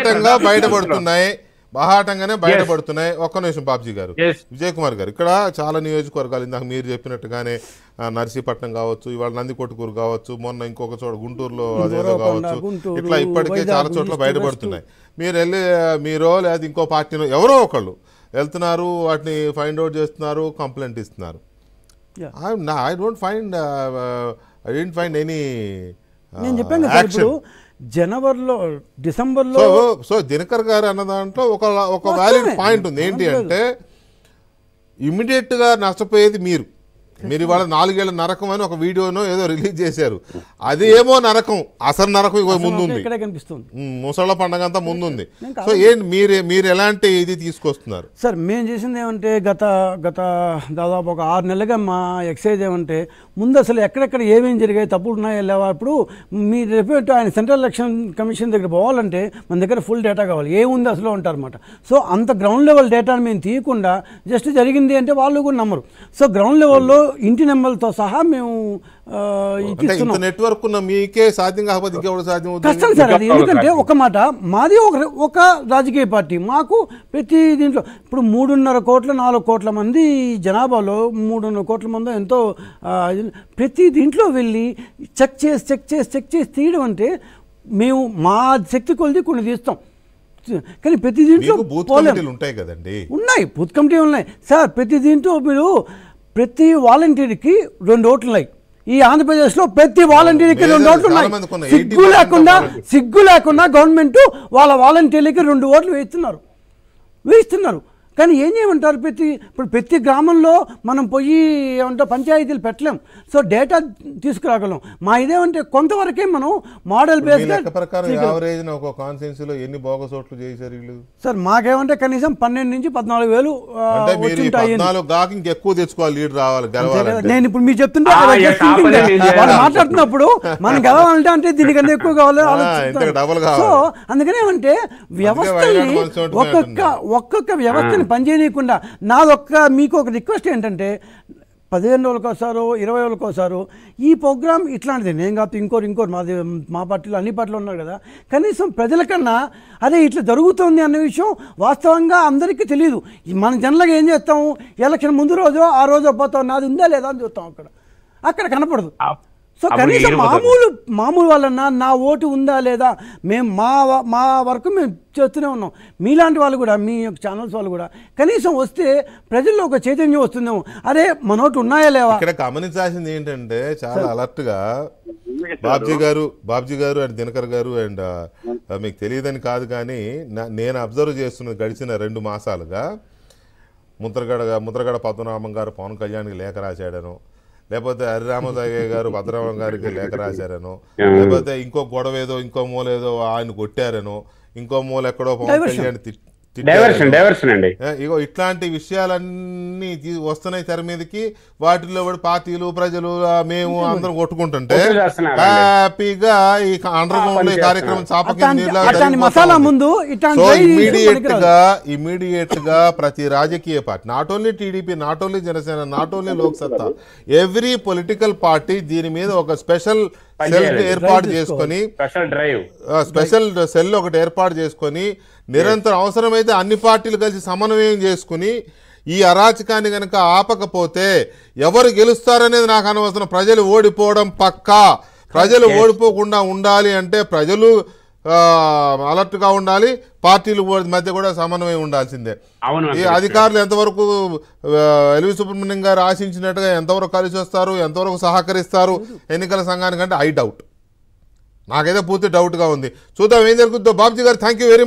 బహాటంగా బయటపడుతున్నాయి బహాటంగానే బయటపడుతున్నాయి. ఒక్క నిమిషం బాబ్జీ గారు, విజయ్ కుమార్ గారు, ఇక్కడ చాలా నియోజకవర్గాలు ఇందాక మీరు చెప్పినట్టుగానే నర్సీపట్నం కావచ్చు, ఇవాళ నందికొట్కూరు కావచ్చు, మొన్న ఇంకొక చోట గుంటూరులో అదేదో కావచ్చు, ఇట్లా ఇప్పటికే చాలా చోట్ల బయటపడుతున్నాయి. మీరు వెళ్ళి మీరో లేదా ఇంకో పార్టీలో ఎవరో ఒకళ్ళు వెళ్తున్నారు, వాటిని ఫైండ్ అవుట్ చేస్తున్నారు, కంప్లైంట్ ఇస్తున్నారు. I didn't find any నేను చెప్పాను కదా ఇప్పుడు జనవరిలో డిసెంబర్లో సో దినకర్ గారు అన్న దాంట్లో ఒక వ్యాలిడ్ పాయింట్ ఉంది. ఏంటి అంటే ఇమ్మీడియట్గా నష్టపోయేది మీరు. మీరు ఇవాళ 4 ఏళ్ల నరకం అని ఒక వీడియోను ఏదో రిలీజ్ చేశారు. అది ఏమో నరకం, అసలు నరకం ఇవ్వ ముందుంది, ముసళ్ళ పండగ అంతా ముందుంది. సో ఏంటి మీరు ఎలాంటి ఇది తీసుకొస్తున్నారు? సార్ మేము చేసింది ఏమంటే గత దాదాపు ఒక 6 నెలలుగా మా ఎక్సైజ్ ఏమంటే ముందు అసలు ఎక్కడెక్కడ ఏమేమి జరిగాయి, తప్పులు ఉన్నాయా లేవా. ఇప్పుడు మీ రిపోర్ట్ ఆయన సెంట్రల్ ఎలక్షన్ కమిషన్ దగ్గర పోవాలంటే మన దగ్గర ఫుల్ డేటా కావాలి, ఏముంది అసలు ఉంటారన్నమాట. సో అంత గ్రౌండ్ లెవెల్ డేటాను మేము తీయకుండా జస్ట్ జరిగింది అంటే వాళ్ళు కూడా నమ్మరు. సో గ్రౌండ్ లెవెల్లో ఇంటి నెంబర్లతో సహా మేము నెట్వర్క్ కష్టం సార్ అది. ఎందుకంటే ఒక మాట మాది ఒక రాజకీయ పార్టీ, మాకు ప్రతి దీంట్లో ఇప్పుడు 3.5 కోట్ల 4 కోట్ల మంది జనాభాలో 3.5 కోట్ల మంది ఎంతో ప్రతి దీంట్లో వెళ్ళి చెక్ చేసి తీయడం అంటే మేము మా శక్తి కొలిది కొన్ని తీస్తాం. కానీ ప్రతి దీంట్లో ఉన్నాయి బూత్ కమిటీలు ఉన్నాయి సార్. ప్రతి దీంట్లో మీరు ప్రతి వాలంటీర్కి 2 ఓట్లు ఉన్నాయి. ఈ ఆంధ్రప్రదేశ్లో ప్రతి వాలంటీర్కి 2 ఓట్లు ఉన్నాయి. సిగ్గు లేకుండా గవర్నమెంట్ వాళ్ళ వాలంటీర్లకి 2 ఓట్లు వేయిస్తున్నారు. కానీ ఏం చేయమంటారు? ఇప్పుడు ప్రతి గ్రామంలో మనం పోయి ఏమంటే పంచాయతీలు పెట్టలేం. సో డేటా తీసుకురాగలం. మా ఇదేమంటే కొంతవరకే మనం మోడల్ బేస్గా సార్ మాకేమంటే కనీసం 12 నుంచి 14 వేలు నేను ఇప్పుడు మీరు చెప్తుంటే వాళ్ళు మాట్లాడుతున్నప్పుడు మనం గెలవాలంటే అంటే దీనికన్నా ఎక్కువ కావాలి. సో అందుకనేమంటే వ్యవస్థని ఒక్కొక్క వ్యవస్థని పనిచేయకుండా నాదొక్క మీకు ఒక రిక్వెస్ట్ ఏంటంటే 15 రోజులకోసారో 20 రోజులకోసారో ఈ ప్రోగ్రామ్ ఇట్లాంటిది. నేను కాదు ఇంకోరు మా పార్టీలో అన్ని పార్టీలు ఉన్నారు కదా, కనీసం ప్రజలకన్నా అదే ఇట్లా జరుగుతుంది అన్న విషయం వాస్తవంగా అందరికీ తెలియదు. మన జనలకు ఏం చేస్తాము, ఎలక్షన్ ముందు రోజు ఆ రోజు పోతాం, నాది ఉందా లేదా అని చూస్తాం, అక్కడ కనపడదు. సో కనీసం మామూలు వాళ్ళన్నా నా ఓటు ఉందా లేదా, మేము మా వరకు మేము చేస్తూనే ఉన్నాం. మీలాంటి వాళ్ళు కూడా మీ యొక్క ఛానల్స్ వాళ్ళు కూడా కనీసం వస్తే ప్రజల్లో ఒక చైతన్యం వస్తుందేమో, అరే మనోటి ఉన్నాయా లేవా. ఇక్కడ గమనించాల్సింది ఏంటంటే చాలా అలర్ట్గా బాబ్జీ గారు అండ్ దినకర్ గారు అండ్ మీకు తెలియదని కాదు కానీ నేను అబ్జర్వ్ చేస్తున్నది గడిచిన 2 మాసాలుగా ముద్రగడ పద్మనాభం గారు పవన్ కళ్యాణ్కి లేఖ రాశాడను, లేకపోతే హరిరామసాగే గారు భద్రరామం గారికి లేఖ రాశారను, లేకపోతే ఇంకో గొడవ ఏదో ఇంకో మూల ఏదో ఆయన కొట్టారను, ఇంకో మూల ఎక్కడో ఇగో ఇట్లాంటి విషయాలన్నీ వస్తున్నాయి తెర మీదకి. వాటిలో కూడా పార్టీలు ప్రజలు మేము అందరం కొట్టుకుంటుంటే హ్యాపీగా ఈ అండర్ గ్రౌండ్ కార్యక్రమం ఇమీడియట్ గా ప్రతి రాజకీయ party, not only TDP, not only Janasena, not only Loksatta, every political party దీని మీద ఒక స్పెషల్ సెల్ ఏర్పాటు చేసుకొని సెల్ ఒకటి ఏర్పాటు చేసుకొని నిరంతరం అవసరమైతే అన్ని పార్టీలు కలిసి సమన్వయం చేసుకుని ఈ అరాచకాన్ని కనుక ఆపకపోతే ఎవరు గెలుస్తారనేది నాకు అనవసరం. ప్రజలు ఓడిపోవడం పక్కా. ప్రజలు ఓడిపోకుండా ఉండాలి అంటే ప్రజలు అలర్ట్గా ఉండాలి, పార్టీలు మధ్య కూడా సమన్వయం ఉండాల్సిందే. ఈ అధికారులు ఎంతవరకు ఎల్వి సుబ్రహ్మణ్యం గారు ఆశించినట్టుగా ఎంతవరకు కలిసి వస్తారు, ఎంతవరకు సహకరిస్తారు ఎన్నికల సంఘానికంటే ఐ డౌట్. నాకైతే పూర్తి డౌట్గా ఉంది. చూద్దాం ఏం జరుగుతుందో. బాబ్జీ గారు థ్యాంక్ యూ వెరీ మచ్.